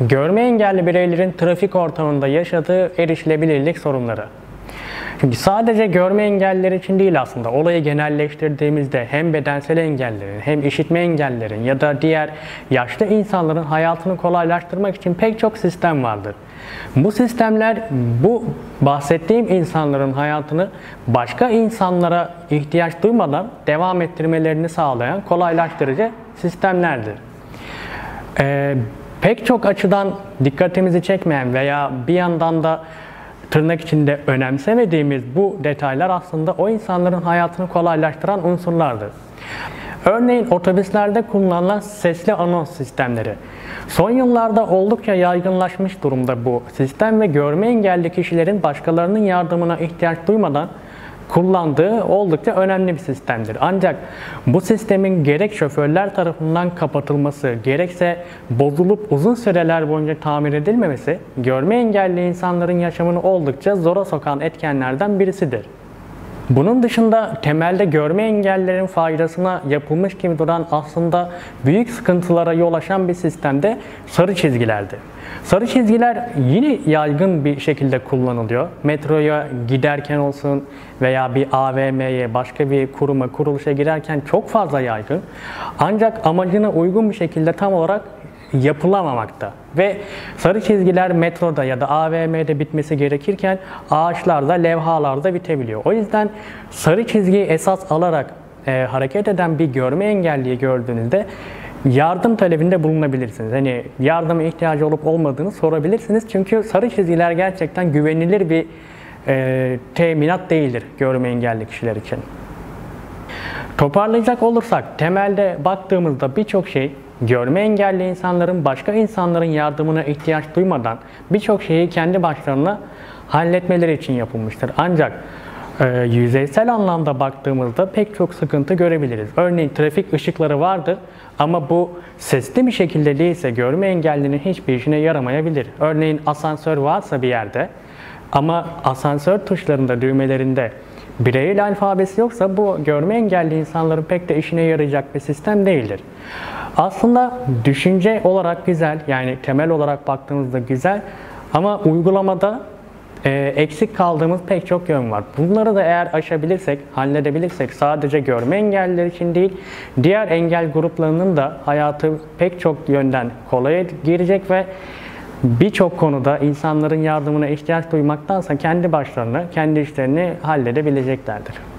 Görme engelli bireylerin trafik ortamında yaşadığı erişilebilirlik sorunları. Çünkü sadece görme engelliler için değil aslında, olayı genelleştirdiğimizde hem bedensel engellerin hem işitme engellerin ya da diğer yaşlı insanların hayatını kolaylaştırmak için pek çok sistem vardır. Bu sistemler bu bahsettiğim insanların hayatını başka insanlara ihtiyaç duymadan devam ettirmelerini sağlayan kolaylaştırıcı sistemlerdir. Pek çok açıdan dikkatimizi çekmeyen veya bir yandan da tırnak içinde önemsemediğimiz bu detaylar aslında o insanların hayatını kolaylaştıran unsurlardır. Örneğin otobüslerde kullanılan sesli anons sistemleri. Son yıllarda oldukça yaygınlaşmış durumda bu sistem ve görme engelli kişilerin başkalarının yardımına ihtiyaç duymadan kullandığı oldukça önemli bir sistemdir. Ancak bu sistemin gerek şoförler tarafından kapatılması, gerekse bozulup uzun süreler boyunca tamir edilmemesi, görme engelli insanların yaşamını oldukça zora sokan etkenlerden birisidir. Bunun dışında temelde görme engellilerin faydasına yapılmış gibi duran aslında büyük sıkıntılara yol açan bir sistemde sarı çizgilerdi. Sarı çizgiler yine yaygın bir şekilde kullanılıyor. Metroya giderken olsun veya bir AVM'ye, başka bir kuruma, kuruluşa girerken çok fazla yaygın. Ancak amacına uygun bir şekilde tam olarak yapılamamakta ve sarı çizgiler metroda ya da AVM'de bitmesi gerekirken ağaçlarda, levhalarda bitebiliyor. O yüzden sarı çizgiyi esas alarak hareket eden bir görme engelliyi gördüğünüzde yardım talebinde bulunabilirsiniz. Hani yardıma ihtiyacı olup olmadığını sorabilirsiniz. Çünkü sarı çizgiler gerçekten güvenilir bir teminat değildir görme engelli kişiler için. Toparlayacak olursak temelde baktığımızda birçok şey görme engelli insanların başka insanların yardımına ihtiyaç duymadan birçok şeyi kendi başlarına halletmeleri için yapılmıştır. Ancak yüzeysel anlamda baktığımızda pek çok sıkıntı görebiliriz. Örneğin trafik ışıkları vardır ama bu sesli bir şekilde değilse görme engellinin hiçbir işine yaramayabilir. Örneğin asansör varsa bir yerde ama asansör tuşlarında, düğmelerinde bireyel alfabesi yoksa bu görme engelli insanların pek de işine yarayacak bir sistem değildir. Aslında düşünce olarak güzel, yani temel olarak baktığımızda güzel ama uygulamada eksik kaldığımız pek çok yön var. Bunları da eğer aşabilirsek, halledebilirsek sadece görme engelliler için değil, diğer engel gruplarının da hayatı pek çok yönden kolaya girecek ve birçok konuda insanların yardımına ihtiyaç duymaktansa kendi başlarına, kendi işlerini halledebileceklerdir.